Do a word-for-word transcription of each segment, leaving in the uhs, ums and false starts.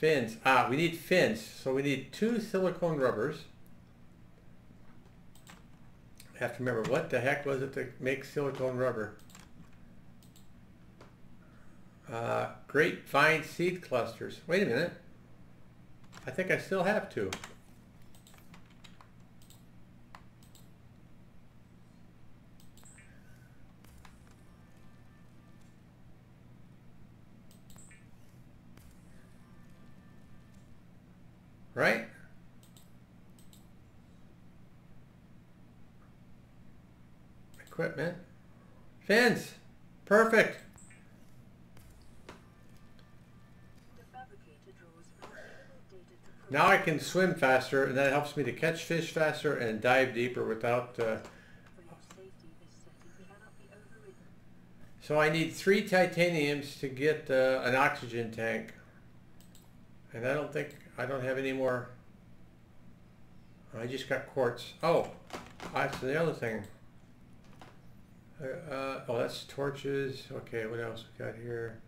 fins. Ah, we need fins. So we need two silicone rubbers. I have to remember, what the heck was it to make silicone rubber? Uh, grapevine seed clusters. Wait a minute. I think I still have two. Right? Equipment. Fins. Perfect. Now I can swim faster, and that helps me to catch fish faster and dive deeper without... Uh... So I need three titaniums to get uh, an oxygen tank. And I don't think... I don't have any more. I just got quartz. Oh, that's the other thing. Uh, oh, that's torches. Okay, what else we got here?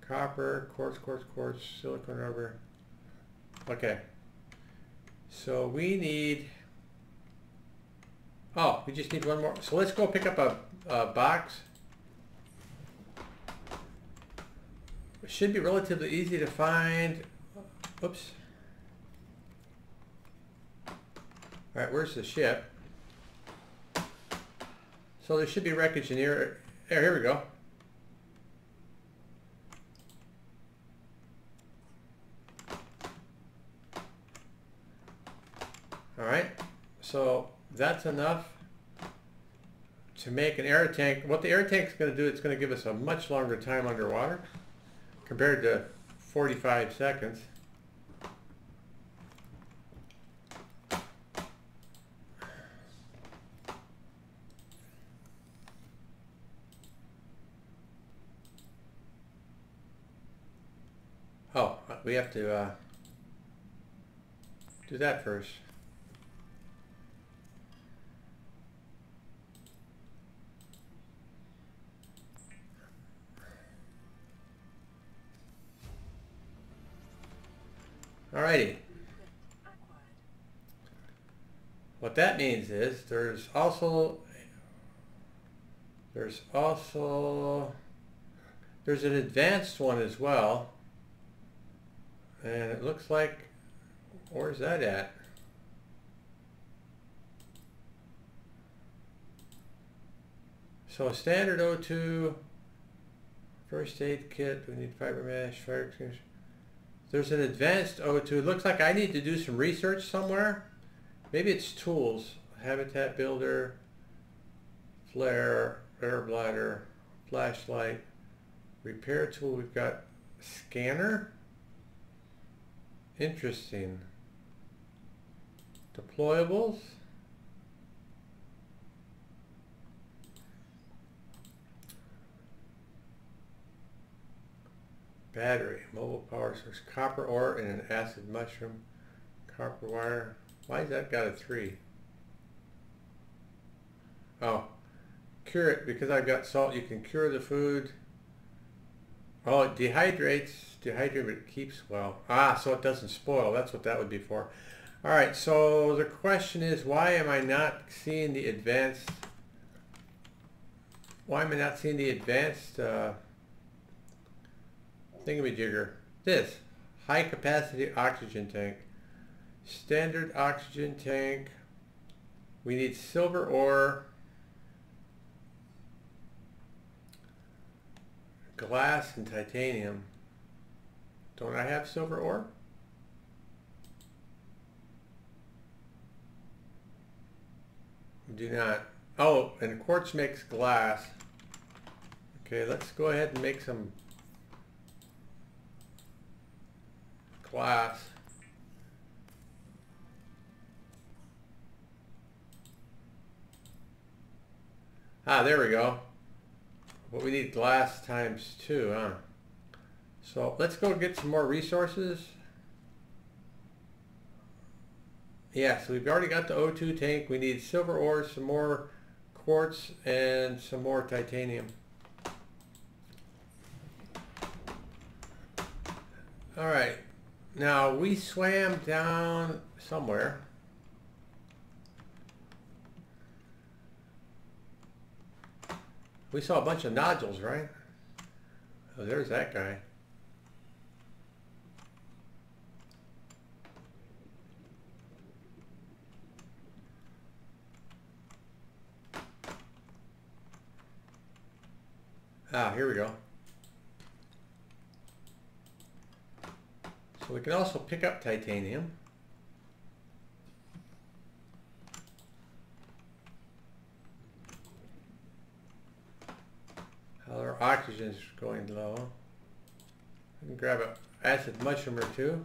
Copper, quartz, quartz, quartz, silicone rubber. Okay. So we need... Oh, we just need one more. So let's go pick up a, a box. It should be relatively easy to find. Oops. All right, where's the ship? So there should be wreckage in here. There, here we go. All right, so that's enough to make an air tank. What the air tank's going to do, it's going to give us a much longer time underwater compared to forty-five seconds. Oh, we have to uh, do that first. Alrighty. What that means is there's also there's also there's an advanced one as well. And it looks like, where's that at? So standard O two, first aid kit, we need fiber mesh, fire extinguisher. There's an advanced O two. It looks like I need to do some research somewhere. Maybe it's tools, habitat builder, flare, air bladder, flashlight, repair tool. We've got scanner. Interesting. Deployables. Battery. Mobile power source. Copper ore and an acid mushroom. Copper wire. Why's that got a three? Oh. Cure it. Because I've got salt, you can cure the food. Oh, it dehydrates. Dehydrate, but it keeps well. Ah, so it doesn't spoil. That's what that would be for. All right, so the question is, why am I not seeing the advanced... Why am I not seeing the advanced uh, thingamajigger? This. High-capacity oxygen tank. Standard oxygen tank. We need silver ore. Glass and titanium. Don't I have silver ore? Do not. Oh, and quartz makes glass. Okay, let's go ahead and make some glass. Ah, there we go. But we need glass times two, huh? So let's go get some more resources. Yeah, so we've already got the O two tank. We need silver ore, some more quartz, and some more titanium. All right, Now we swam down somewhere. We saw a bunch of nodules, right? Oh, there's that guy. Ah, here we go. So we can also pick up titanium. Our oxygen is going low. We can grab an acid mushroom or two.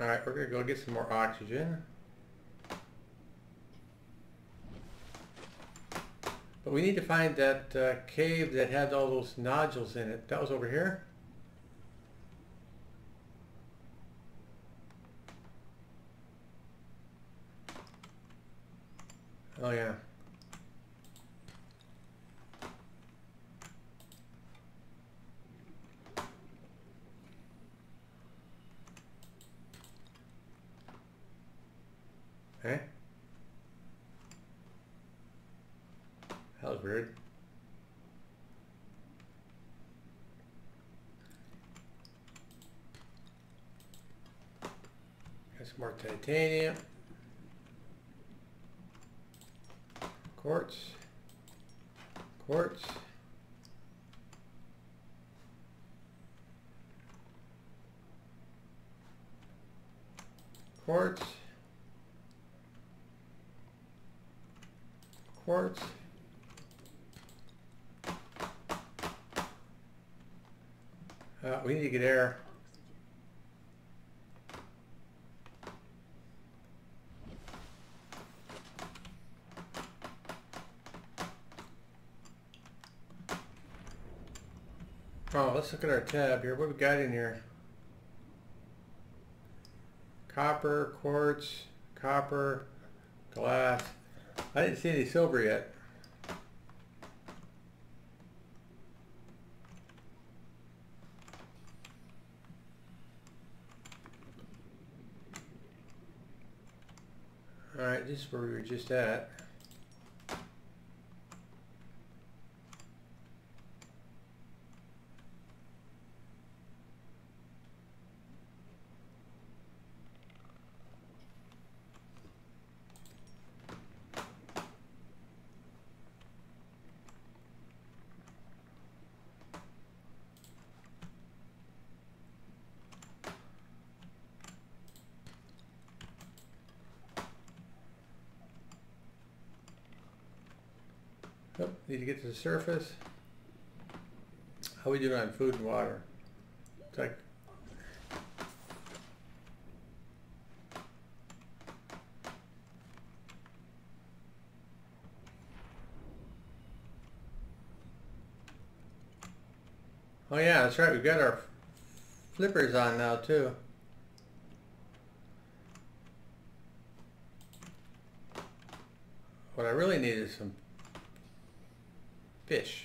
All right, we're gonna go get some more oxygen. But we need to find that uh, cave that had all those nodules in it. That was over here. Oh yeah. Okay. That was weird. Got some more titanium. Quartz. Quartz. Quartz. Quartz. Uh, we need to get air. Oh, let's look at our tab here. What we got in here? Copper, quartz, copper, glass. I didn't see any silver yet. Alright, this is where we were just at. Oh, need to get to the surface. How we do it on food and water? It's like oh yeah, that's right. We've got our flippers on now too. What I really need is some fish.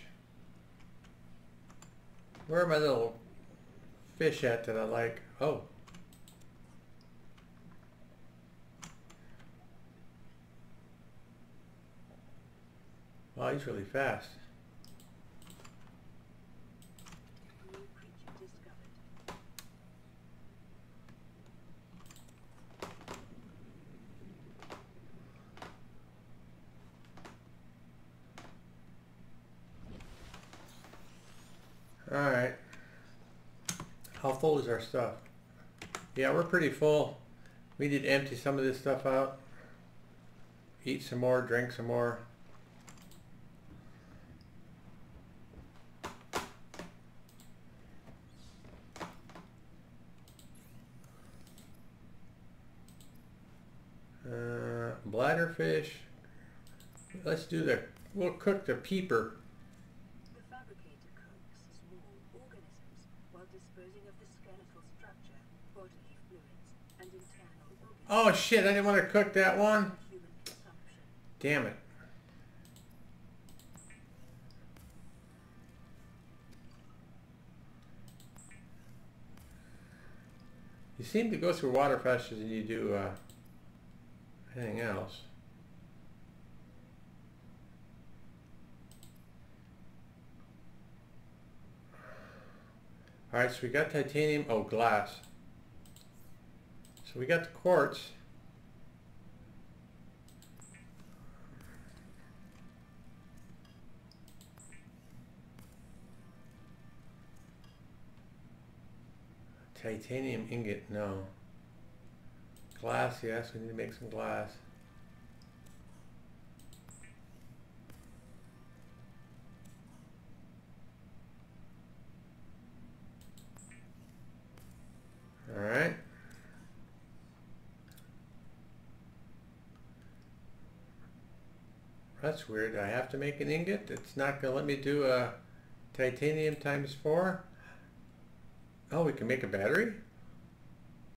Where are my little fish at that I like? Oh. Wow, he's really fast. Alright, how full is our stuff? Yeah, we're pretty full. We need to empty some of this stuff out. Eat some more, drink some more. Uh, bladderfish. Let's do the, we'll cook the peeper. Oh shit, I didn't want to cook that one. Damn it. You seem to go through water faster than you do uh, anything else. Alright, so we got titanium, oh, glass. So we got the quartz. Titanium ingot, no. Glass, yes, we need to make some glass. All right. That's weird. I have to make an ingot. It's not going to let me do a titanium times four. Oh, we can make a battery?